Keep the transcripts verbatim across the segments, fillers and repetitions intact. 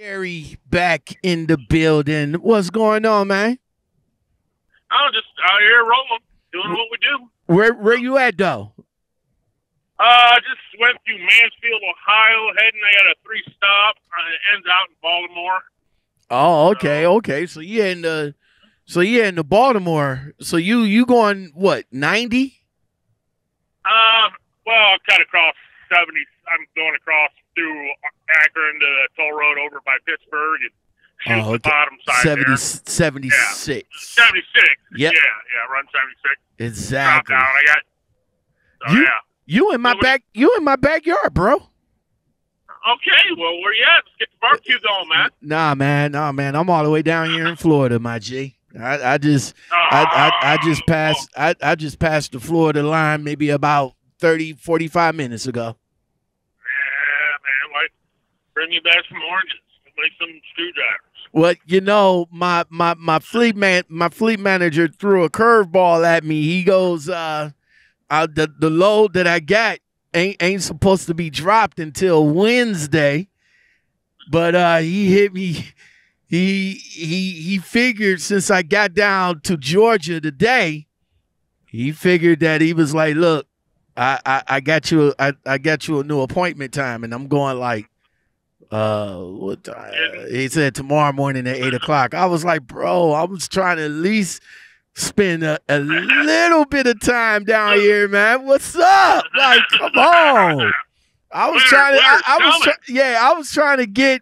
Gary back in the building. What's going on, man? I'm just out here rolling, doing what we do. Where where you at though? Uh, I just went through Mansfield, Ohio, heading I got a three stop. It ends out in Baltimore. Oh, okay, uh, okay. So you in the so you in the Baltimore. So you you going what ninety? Um, uh, well, I cut across seventy. I'm going across through Akron to the toll road over by Pittsburgh and shoot oh, okay. the bottom side seventy, there. seventy-six. Yeah. seventy-six. Yep. Yeah, yeah, run seventy-six. Exactly. Down, I got, so, you, yeah. you in my so back we, you in my backyard, bro. Okay, well where you at? Let's get the barbecue going, man. Nah man, nah man. I'm all the way down here in Florida, my G. I, I just uh, I, I, I just passed oh. I, I just passed the Florida line maybe about thirty, forty-five minutes ago. Bring me back some oranges. Make some screwdrivers. Well, you know, my my my fleet man, my fleet manager threw a curveball at me. He goes, uh, I, the the load that I got ain't ain't supposed to be dropped until Wednesday, but uh, he hit me. He he he figured since I got down to Georgia today, he figured that he was like, look, I I, I got you, I I got you a new appointment time, and I'm going like. Uh, what uh, he said tomorrow morning at eight o'clock. I was like, bro, I was trying to at least spend a, a little bit of time down here, man. What's up? Like, come on. I was trying to, I, I was, try, yeah, I was trying to get,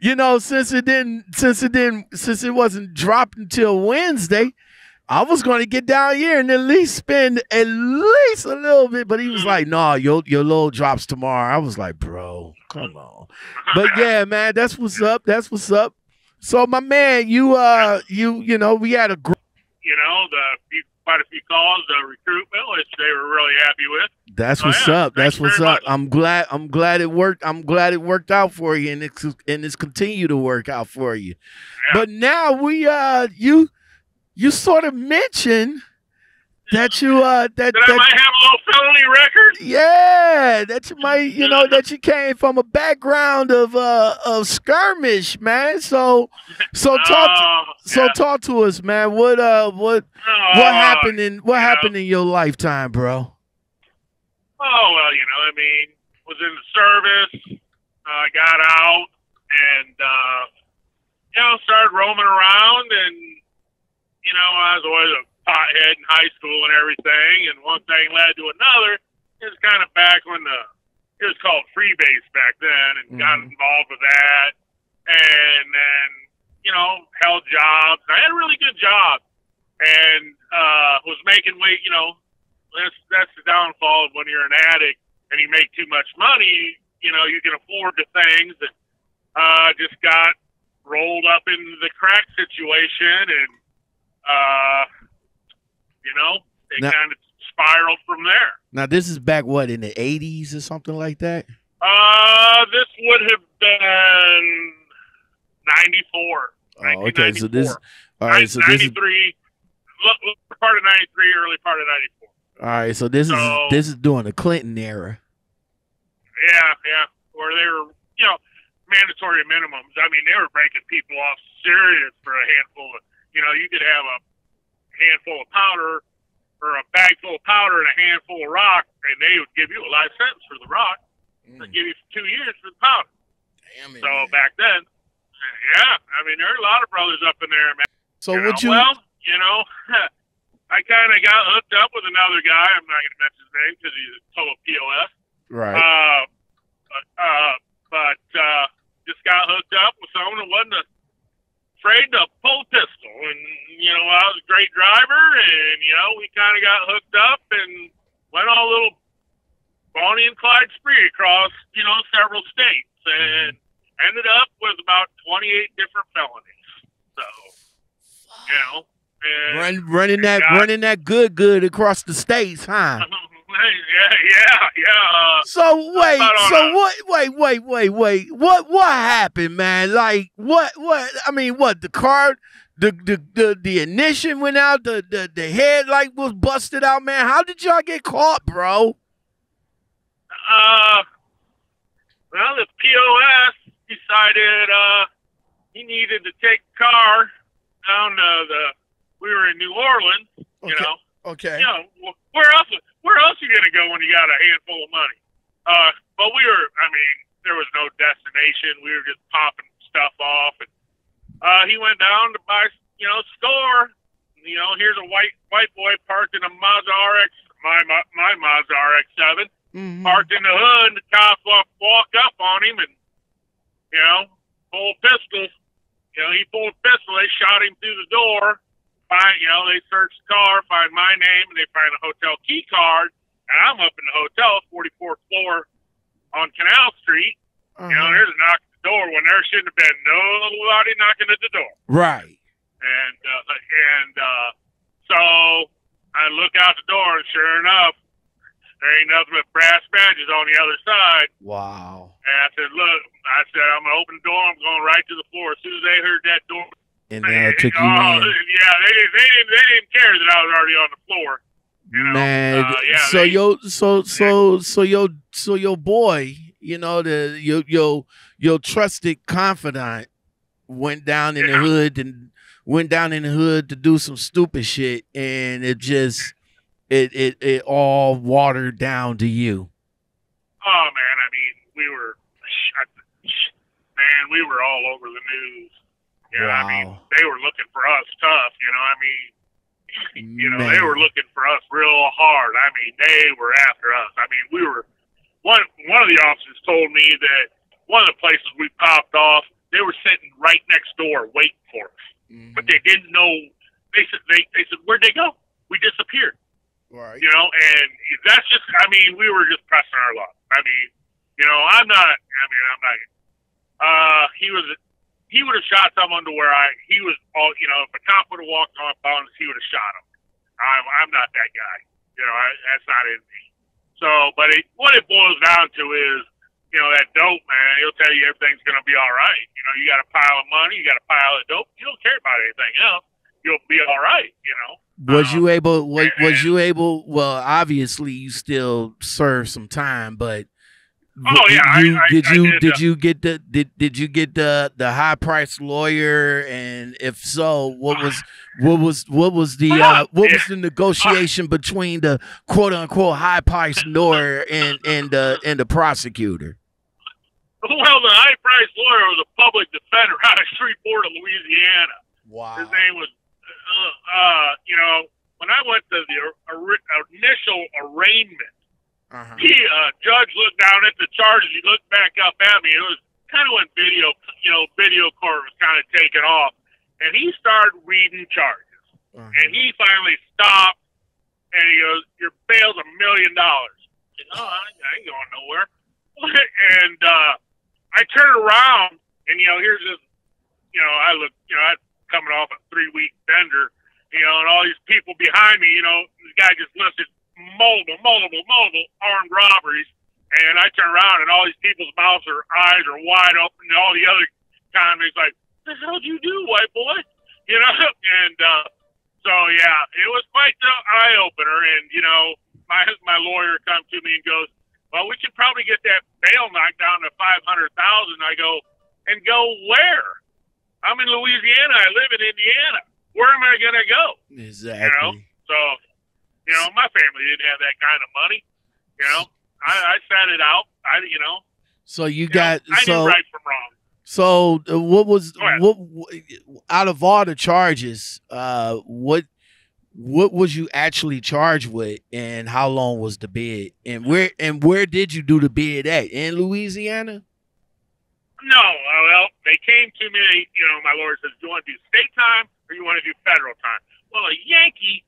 you know, since it didn't, since it didn't, since it wasn't dropped until Wednesday, I was going to get down here and at least spend at least a little bit. But he was like, no, nah, your, your load drops tomorrow. I was like, bro, come on. But yeah, man, that's what's up. That's what's up. So my man, you, uh, you, you know, we had a group. You know, the quite a few calls, the recruitment, which they were really happy with. That's so, what's yeah, up. That's what's up. Much. I'm glad, I'm glad it worked. I'm glad it worked out for you. And it's, and it's continued to work out for you. Yeah. But now we, uh, you, You sort of mentioned that you uh that, that, that I might have a little felony record. Yeah, that you might you know that you came from a background of uh of skirmish, man. So so talk uh, so yeah. talk to us, man. What uh what uh, what happened in what happened know. in your lifetime, bro? Oh well, you know, I mean, was in the service, I uh, got out, and uh, you know, started roaming around and. You know, I was always a pothead in high school and everything, and one thing led to another. It was kind of back when the, it was called freebase back then, and mm-hmm. got involved with that. And then, you know, held jobs. I had a really good job, and uh, was making weight, you know, that's, that's the downfall of when you're an addict and you make too much money, you know, you can afford the things that uh, just got rolled up into the crack situation, and Uh, you know, it kind of spiraled from there. Now, this is back, what, in the eighties or something like that? Uh, this would have been ninety-four. Oh, okay, so this, all right, so this is part of ninety-three, early part of ninety-four. All right, so this so, is this is during the Clinton era. Yeah, yeah, where they were, you know, mandatory minimums. I mean, they were breaking people off serious for a handful of. You know, you could have a handful of powder or a bag full of powder and a handful of rock, and they would give you a life sentence for the rock. Mm. They'd give you two years for the powder. Damn it, so man. Back then, yeah, I mean, there are a lot of brothers up in there, man. So you would know, you? Well, you know, I kind of got hooked up with another guy. I'm not going to mention his name because he's a total P O S. Right. Uh, but uh, but uh, just got hooked up with someone who wasn't a afraid to pull pistol, and you know I was a great driver, and you know we kind of got hooked up and went all little Bonnie and Clyde spree across you know several states, and ended up with about twenty-eight different felonies. So you know, and Run, running that got, running that good good across the states, huh? yeah, yeah, yeah. Uh, so wait, so a, what? Wait, wait, wait, wait. What? What happened, man? Like what? What? I mean, what? The car, the the the, the ignition went out. The the the headlight was busted out, man. How did y'all get caught, bro? Uh, well, the P O S, decided uh, he needed to take the car down uh, the. We were in New Orleans, you okay. know. Okay. You know, where else? Where else are you gonna go when you got a handful of money? Uh, but we were. I mean, there was no destination. We were just popping stuff off, and uh, he went down to buy, you know, store. You know, here's a white white boy parked in a Mazda R X, my my, my Mazda R X seven, mm-hmm. parked in the hood. And the cops walk, walk up on him, and you know, pulled pistol. You know, he pulled a pistol. They shot him through the door. Find, you know, they searched the car, find my name, and they find a hotel key card. And I'm up in the hotel, forty-fourth floor on Canal Street. Uh-huh. You know, there's a knock at the door when there shouldn't have been nobody knocking at the door. Right. And uh, and uh, so I look out the door, and sure enough, there ain't nothing but brass badges on the other side. Wow. And I said, look, I said, I'm going to open the door. I'm going right to the floor. As soon as they heard that door. And then I took you oh, in. Yeah, they, they, didn't, they didn't care that I was already on the floor. You know? Man, uh, yeah, so they, yo, so so so your so your boy, you know, the your your your trusted confidant went down in yeah. the hood and went down in the hood to do some stupid shit, and it just it it it all watered down to you. Oh man, I mean, we were man, we were all over the news. Yeah, wow. I mean, they were looking for us tough. You know, I mean, you know, man. They were looking for us real hard. I mean, they were after us. I mean, we were one. One of the officers told me that one of the places we popped off, they were sitting right next door waiting for us, mm-hmm. but they didn't know. They said, they, they said, where'd they go? We disappeared. Right. You know, and that's just. I mean, we were just pressing our luck. I mean, you know, I'm not. I mean, I'm not. Uh, he was. He would have shot someone to where I, he was all, you know, if a cop would have walked on us, he would have shot him. I'm, I'm not that guy. You know, I, that's not in me. So, but it, what it boils down to is, you know, that dope, man, he'll tell you everything's going to be all right. You know, you got a pile of money, you got a pile of dope. You don't care about anything else. You'll be all right, you know. Was um, you able, was, and, was you able, well, obviously you still serve some time, but. Oh yeah! You, I, I, did you I did, did uh, you get the did did you get the the high priced lawyer? And if so, what was what was what was the uh, what yeah. was the negotiation uh, between the quote unquote high priced lawyer and and the uh, and the prosecutor? Well, the high priced lawyer was a public defender out of Shreveport, of Louisiana. Wow. His name was uh, uh you know, when I went to the initial arraignment. Uh-huh. He, uh, judge looked down at the charges. He looked back up at me. It was kind of when video, you know, video court was kind of taking off, and he started reading charges. Uh-huh. And he finally stopped, and he goes, "Your bail's a million dollars." No, I ain't going nowhere. And uh, I turned around, and you know, here's this, you know, I look, you know, I'm coming off a three week bender, you know, and all these people behind me, you know, this guy just listed. Multiple, multiple, multiple armed robberies, and I turn around and all these people's mouths or eyes are wide open, and all the other convicts like, "The hell'd you do, white boy?" You know, and uh, so yeah, it was quite the eye opener. And you know, my my lawyer comes to me and goes, "Well, we should probably get that bail knocked down to five hundred thousand." I go, "And go where? I'm in Louisiana. I live in Indiana. Where am I gonna go?" Exactly. You know, so. You know, my family didn't have that kind of money. You know, I, I sat it out. I, you know, so you, you got know, I so knew right from wrong. So uh, what was what out of all the charges? Uh, what what was you actually charged with, and how long was the bid, and where and where did you do the bid at? In Louisiana? No, uh, well, they came to me. You know, my lawyer says, "Do you want to do state time or you want to do federal time?" Well, a Yankee.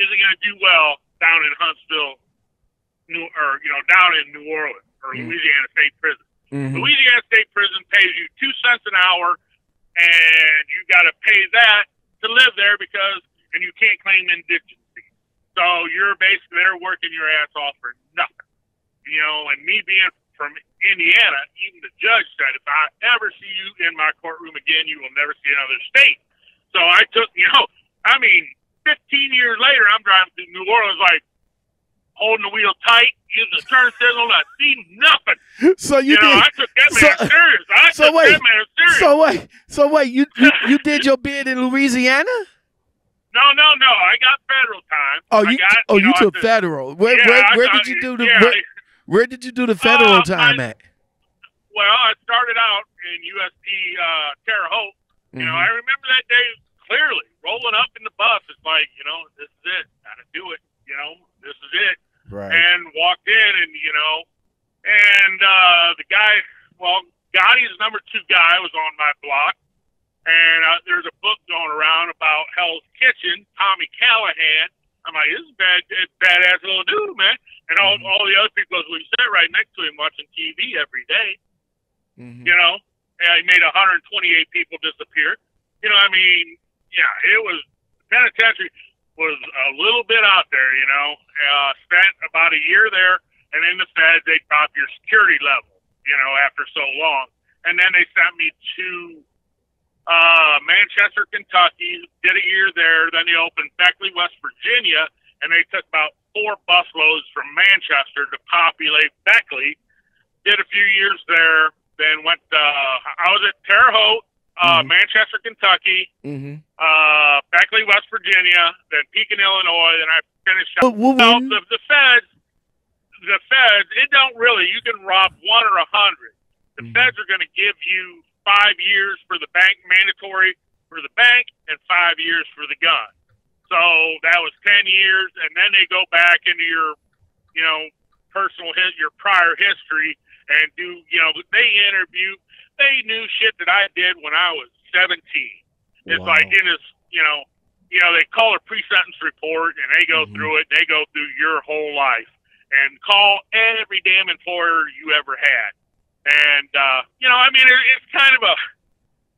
Isn't going to do well down in Huntsville, New, or you know, down in New Orleans or mm. Louisiana State Prison. Mm-hmm. Louisiana State Prison pays you two cents an hour, and you got to pay that to live there because, and you can't claim indigency. So you're basically they're working your ass off for nothing, you know. And me being from Indiana, even the judge said, if I ever see you in my courtroom again, you will never see another state. So I took, you know, I mean. fifteen years later, I'm driving through New Orleans like, holding the wheel tight, using the turn signal. I see nothing. So you, you did. Know, I took that man so, serious. I so took wait, that man serious. So wait, so wait, you you, you did your bid in Louisiana? No, no, no. I got federal time. Oh, you, got, oh, you, know, you took just, federal. Where, yeah, where, where I, did you do the? Yeah, where, where did you do the federal uh, time I, at? Well, I started out in U S P uh, Terre Haute. You mm-hmm. know, I remember that day clearly. Rolling up in the bus, it's like, you know, this is it. Gotta do it. You know, this is it. Right. And walked in, and you know, and uh, the guy, well, Gotti's number two guy was on my block. And uh, there's a book going around about Hell's Kitchen, Tommy Callahan. I'm like, this is bad, badass little dude, man. And all, mm-hmm. all the other people, we sat right next to him watching T V every day. Mm-hmm. You know, and he made one hundred twenty-eight people disappear. You know, I mean, yeah, it was, penitentiary was a little bit out there, you know. Uh, spent about a year there, and in the feds, they dropped your security level, you know, after so long. And then they sent me to Uh, Manchester, Kentucky, did a year there. Then they opened Beckley, West Virginia, and they took about four busloads from Manchester to populate Beckley. Did a few years there, then went to, uh, I was at Terre Haute, uh, mm-hmm. Manchester, Kentucky, mm-hmm. uh, Beckley, West Virginia, then Pekin, Illinois, and I finished up south of the feds. The feds, it don't really, you can rob one or a hundred. The mm-hmm. feds are going to give you five years for the bank, mandatory for the bank, and five years for the gun. So that was ten years, and then they go back into your, you know, personal, his, your prior history, and do, you know, they interview, they knew shit that I did when I was seventeen. It's wow. like in this, you know, you know, they call a pre-sentence report, and they go mm-hmm. through it, and they go through your whole life, and call every damn employer you ever had. And, uh, you know, I mean, it, it's kind of a,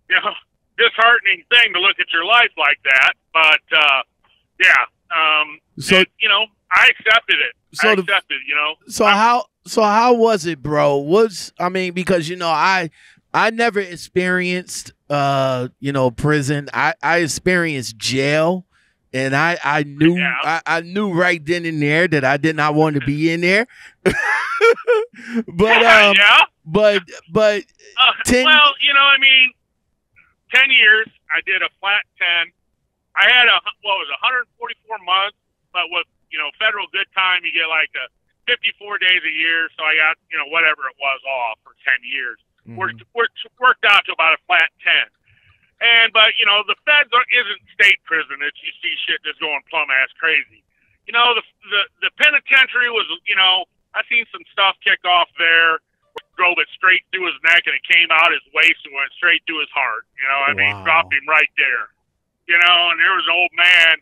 you know, disheartening thing to look at your life like that. But, uh, yeah, um, so, it, you know, I accepted it. So I accepted, the, you know. So I, how so how was it, bro? Was I mean, because, you know, I I never experienced, uh, you know, prison. I, I experienced jail. And I, I knew yeah. I, I knew right then and there that I did not want to be in there. but um, yeah. but but uh, ten well, you know, I mean, ten years. I did a flat ten. I had a what was one hundred forty-four months, but with you know federal good time, you get like a fifty-four days a year. So I got you know whatever it was off for ten years. Mm-hmm. Worked worked worked out to about a flat ten. And, but, you know, the feds are, isn't state prison that you see shit just going plum-ass crazy. You know, the, the the penitentiary was, you know, I seen some stuff kick off there, drove it straight through his neck, and it came out his waist and went straight through his heart. You know, I wow. mean, dropped him right there. You know, and there was an old man.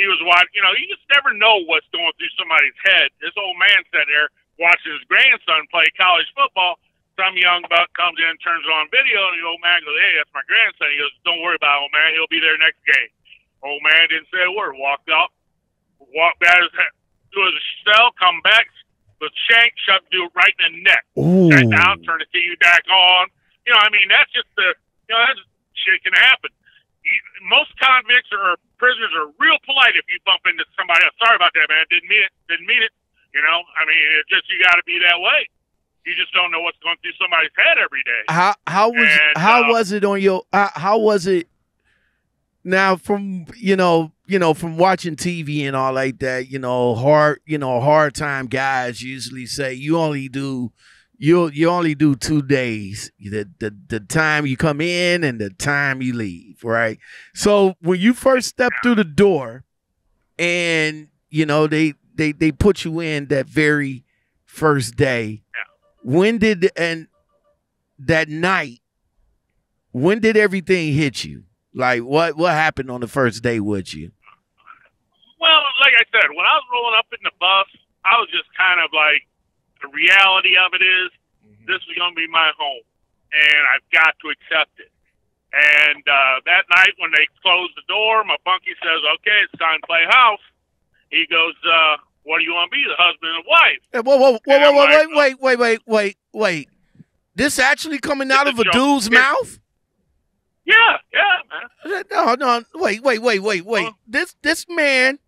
He was watching, you know, you just never know what's going through somebody's head. This old man sat there watching his grandson play college football. Some young buck comes in, turns on video, and the old man goes, "Hey, that's my grandson." He goes, "Don't worry about it, old man. He'll be there next game." Old man didn't say a word. Walked up, walked out to his cell, come back, the shank shoved dude right in the neck. Ooh. Sat down, turned the T V back on. You know, I mean, that's just the, you know, that's shit can happen. Most convicts or prisoners are real polite if you bump into somebody else. Sorry about that, man. Didn't mean it. Didn't mean it. You know, I mean, it's just you got to be that way. You just don't know what's going through somebody's head every day. How how was and, how uh, was it on your uh, how was it now from you know you know from watching T V and all like that, you know hard you know hard time guys usually say you only do you you only do two days the the the time you come in and the time you leave, right? So when you first step yeah. through the door, and you know they they they put you in that very first day. Yeah. When did and that night? When did everything hit you? Like what? What happened on the first day with you? Well, like I said, when I was rolling up in the bus, I was just kind of like, the reality of it is, mm-hmm. this is going to be my home, and I've got to accept it. And uh, that night when they closed the door, my bunkie says, "Okay, it's time to play house." He goes, Uh, "What do you want to be, the husband and wife?" Hey, whoa, whoa, whoa, whoa, whoa, like, wait, wait, wait, wait, wait, wait. This actually coming out of a, a dude's it's, mouth? Yeah, yeah, man. No, no, wait, wait, wait, wait, wait. Huh? This this man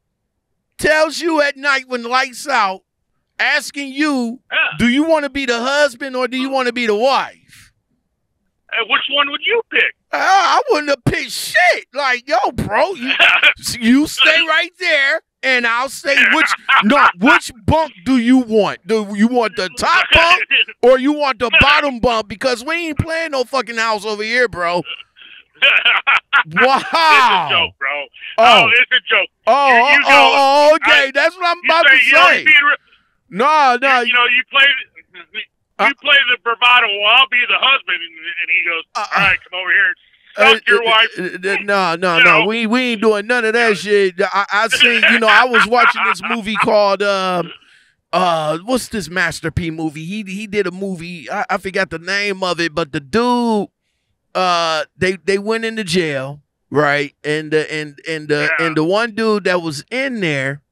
tells you at night when the lights out, asking you, yeah. do you want to be the husband or do you want to be the wife? Hey, which one would you pick? Uh, I wouldn't have picked shit. Like, yo, bro, you, you stay right there. And I'll say which no, which bunk do you want? Do you want the top bunk or you want the bottom bunk? Because we ain't playing no fucking house over here, bro. Wow, it's a joke, bro. Oh, oh it's a joke. Oh, you, you oh, know, oh, okay, I, that's what I'm about say, to say. No, no, you know you play. You uh, play the bravado. Well, I'll be the husband, and he goes, "All uh, right, come over here." And Uh, your wife. No, no, you no. Know? We we ain't doing none of that shit. I, I seen, you know, I was watching this movie called uh, uh, what's this Master P movie? He he did a movie. I, I forgot the name of it, but the dude, uh, they they went into jail, right? And the and and the yeah. and the one dude that was in there,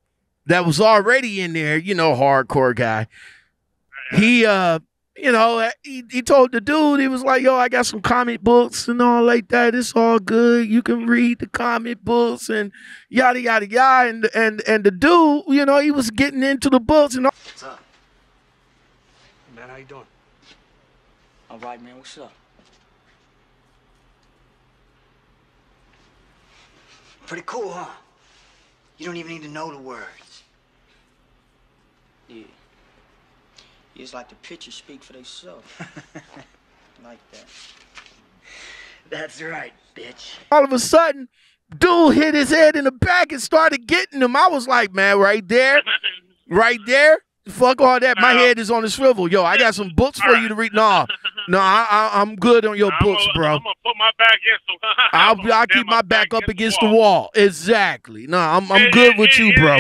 that was already in there, you know, hardcore guy. He uh. You know, he, he told the dude, he was like, yo, I got some comic books and all like that. It's all good. You can read the comic books and yada, yada, yada. And, and, and the dude, you know, he was getting into the books and all. What's up? Man, how you doing? All right, man, what's up? Pretty cool, huh? You don't even need to know the words. Yeah. It's like the pictures speak for themselves. Like that. That's right, bitch. All of a sudden, dude hit his head in the back and started getting him. I was like, man, right there, right there. Fuck all that. My head is on the swivel. Yo, I got some books for you to read. No, no, I, I, I'm good on your books, bro. I'm gonna put my back against the I'll, I'll keep my back up against the wall. Exactly. No, I'm, I'm good with you, bro. Uh,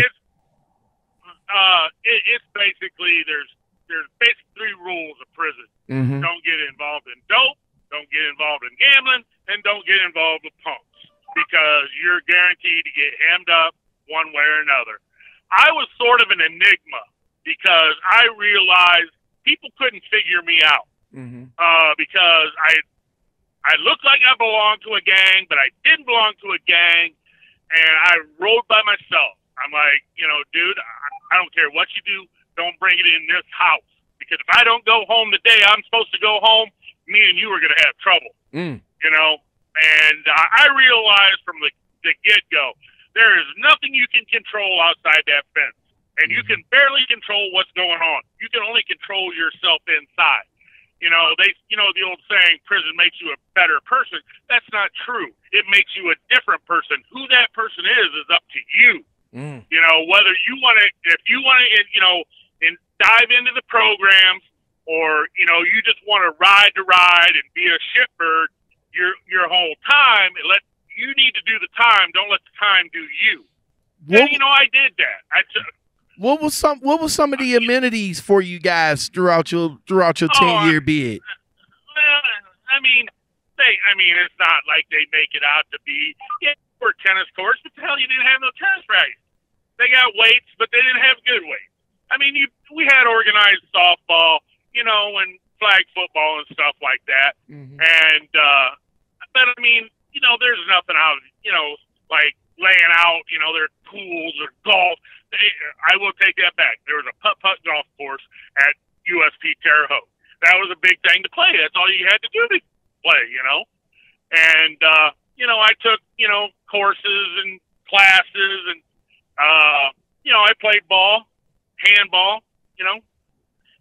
it's basically there's. There's basically three rules of prison. Mm-hmm. Don't get involved in dope, don't get involved in gambling, and don't get involved with punks because you're guaranteed to get hammed up one way or another. I was sort of an enigma because I realized people couldn't figure me out. Mm-hmm. uh, because I I looked like I belonged to a gang, but I didn't belong to a gang, and I rode by myself. I'm like, you know, dude, I, I don't care what you do. Don't bring it in this house because if I don't go home today, I'm supposed to go home. Me and you are going to have trouble, mm. you know. And uh, I realized from the, the get-go, there is nothing you can control outside that fence, and mm. you can barely control what's going on. You can only control yourself inside. You know, they, you know, the old saying, "Prison makes you a better person." That's not true. It makes you a different person. Who that person is is up to you. Mm. You know, whether you want to, if you want to, you know. and dive into the programs, or, you know, you just want to ride the ride and be a shitbird your your whole time. And let you need to do the time. Don't let the time do you. What, and, you know, I did that. I took, what was some What was some of the amenities for you guys throughout your throughout your ten year oh, bid? Well, I mean, they. I mean, it's not like they make it out to be. Yeah, there were tennis courts, but the hell, you didn't have no tennis rackets. They got weights, but they didn't have good weights. I mean, you, we had organized softball, you know, and flag football and stuff like that. Mm-hmm. And, uh, but I mean, you know, there's nothing out, you know, like laying out, you know, there are pools or golf. They, I will take that back. There was a putt-putt golf course at U S P Terre Haute. That was a big thing to play. That's all you had to do to play, you know. And, uh, you know, I took, you know, courses and classes and, uh, you know, I played ball. Handball, you know,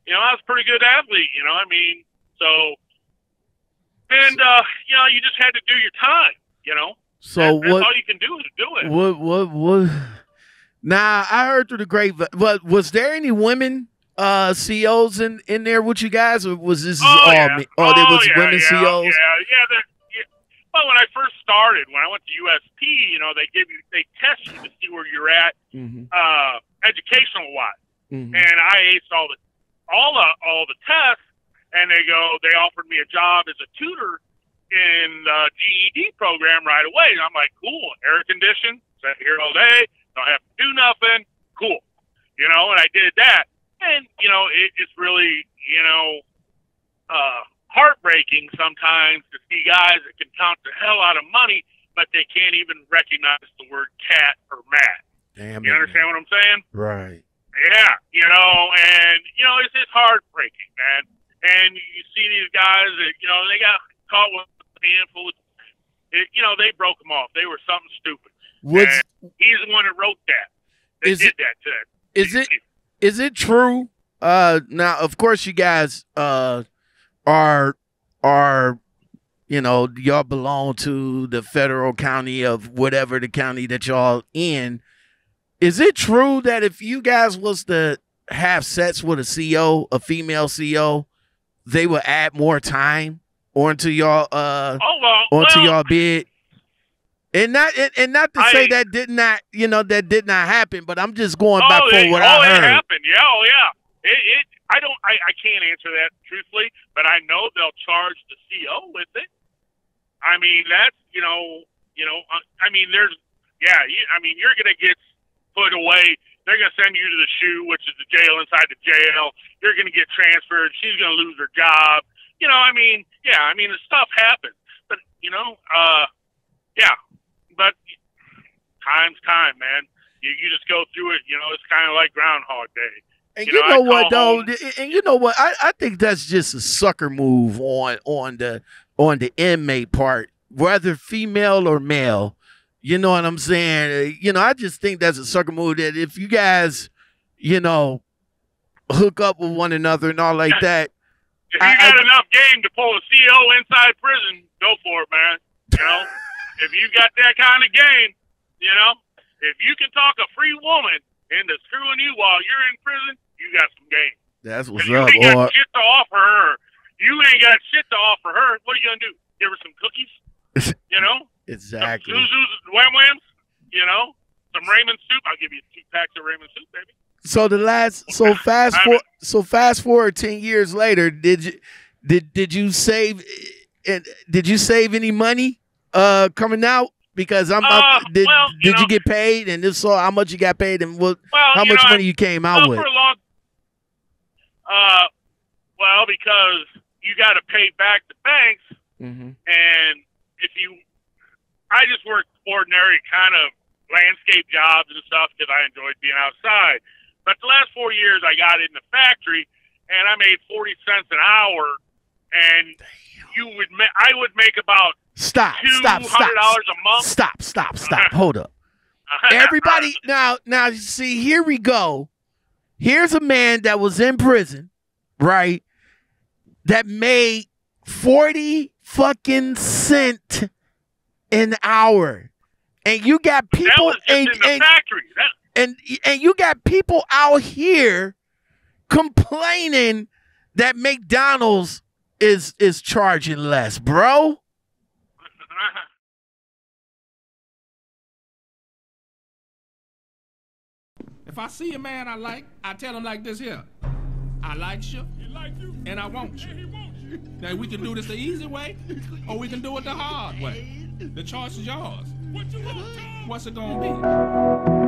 you know, I was a pretty good athlete, you know, I mean, so, and, uh, you know, you just had to do your time, you know, so what, that's all you can do is do it. What, what, what, now, I heard through the grapevine, but was there any women, uh, C Os in, in there with you guys, or was this oh, all yeah. me? Oh, oh, there was yeah, women yeah, C Os? Yeah, yeah, there, yeah, well, when I first started, when I went to U S P, you know, they give you, they test you to see where you're at, mm-hmm. uh, educational-wise. Mm-hmm. And I aced all the all the, all the tests, and they go. They offered me a job as a tutor in the G E D program right away. And I'm like, cool, air conditioned, sat here all day, don't have to do nothing, cool, you know. And I did that, and you know, it, it's really you know uh, heartbreaking sometimes to see guys that can count the hell out of money, but they can't even recognize the word cat or mat. Damn you it, understand man. what I'm saying? Right. Yeah, you know, and, you know, it's it's heartbreaking, man. And you see these guys that, you know, they got caught with a handful of, it, you know, they broke them off. They were something stupid. What's, and he's the one that wrote that. They did it, that to that. Is it, is it true? Uh, now, of course, you guys uh, are, are, you know, y'all belong to the federal county of whatever the county that y'all in. Is it true that if you guys was to have sets with a C O, a female C O, they would add more time onto y'all, uh, oh, well, onto well, y'all bid? And not and, and not to I, say that did not, you know, that did not happen, but I'm just going oh, back for it, what oh, I heard. Oh, it happened. Yeah, oh, yeah. It, it, I don't. I, I can't answer that truthfully, but I know they'll charge the C O with it. I mean, that's you know, you know. I mean, there's yeah. You, I mean, you're gonna get put away. They're gonna send you to the shoe, which is the jail inside the jail. You're gonna get transferred. She's gonna lose her job. You know. I mean, yeah. I mean, the stuff happens, but you know, uh, yeah. But time's time, man. You you just go through it. You know, it's kind of like Groundhog Day. And you, you know, know what though, home. and you know what, I, I think that's just a sucker move on on the on the inmate part, whether female or male. You know what I'm saying? You know, I just think that's a sucker move. That if you guys, you know, hook up with one another and all like yeah. that. If you I, got I, enough game to pull a C O inside prison, go for it, man. You know, if you got that kind of game, you know, if you can talk a free woman into screwing you while you're in prison, you got some game. That's what's up. You ain't got or... shit to offer her. You ain't got shit to offer her. What are you gonna do? Give her some cookies? You know? Exactly. Some Zuzus, wham whams. You know? Some ramen soup. I'll give you two packs of ramen soup, baby. So the last, so fast I mean, for, so fast forward ten years later, did you, did did you save, and did you save any money, uh, coming out? Because I'm up, uh, did, well, you did know, you get paid? And if so, how much you got paid? And what, well, how much know, money I, you came out well, with? For a long, uh, well, because you got to pay back the banks. Mm-hmm. And if you, I just worked ordinary kind of landscape jobs and stuff because I enjoyed being outside. But the last four years, I got in the factory and I made forty cents an hour. And Damn. you would, ma I would make about, Stop, stop, stop, a month? stop, stop, stop, hold up. Everybody, now, now, you see, here we go. Here's a man that was in prison, right, that made forty fucking cent an hour. And you got people and, in the and, factory. And, and, and you got people out here complaining that McDonald's is, is charging less, bro. If I see a man I like, I tell him like this here. I like you, like you. and I want you. And he want you. Now, we can do this the easy way, or we can do it the hard way. The choice is yours. What you want, Tom? What's it gonna be?